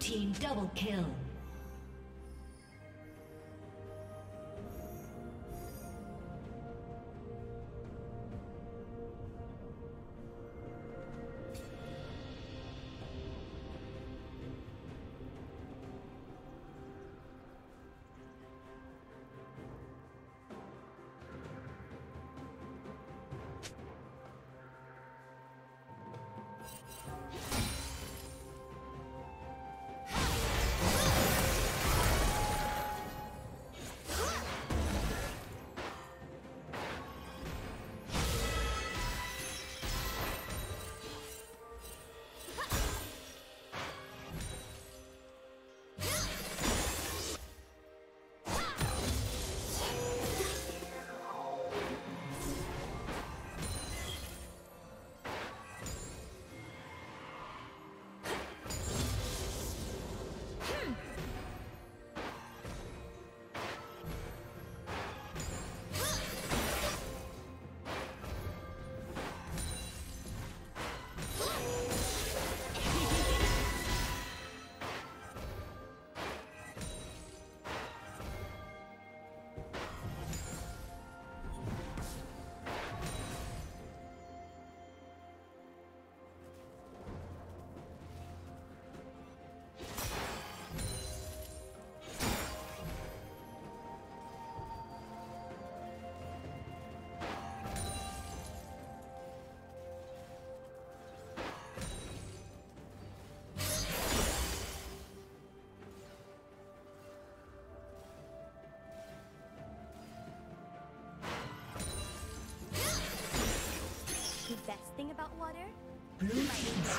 Team double kill. Best thing about water? Blue team's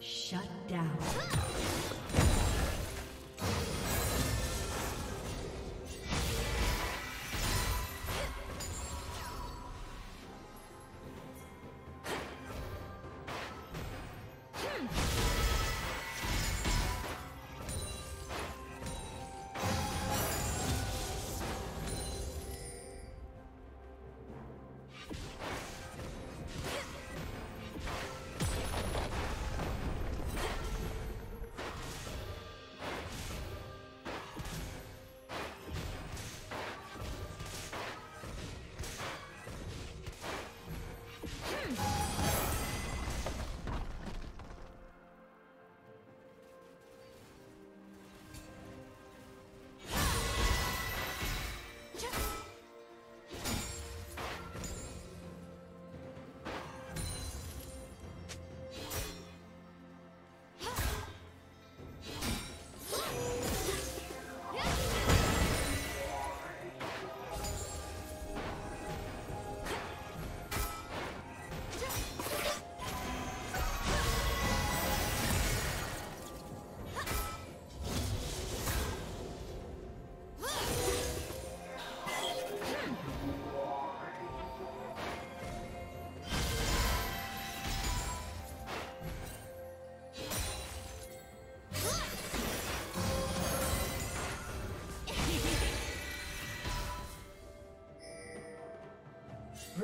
Shut down.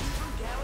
Look out.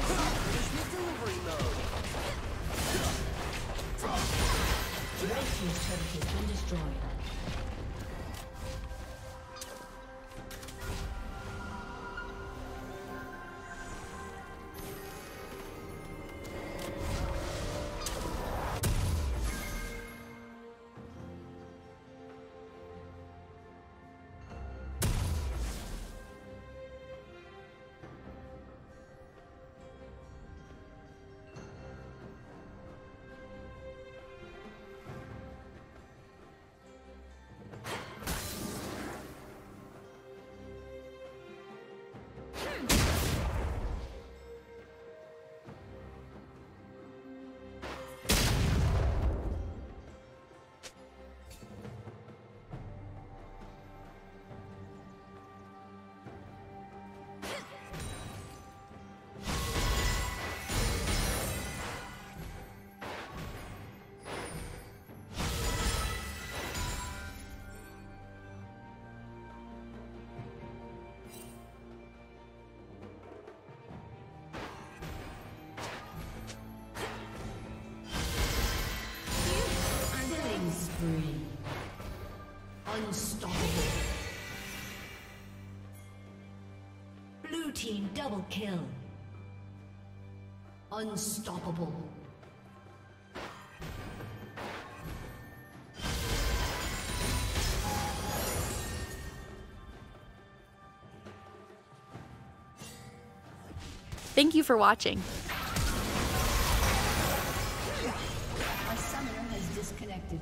Unstoppable. Blue team double kill. Unstoppable. Thank you for watching. A summoner has disconnected.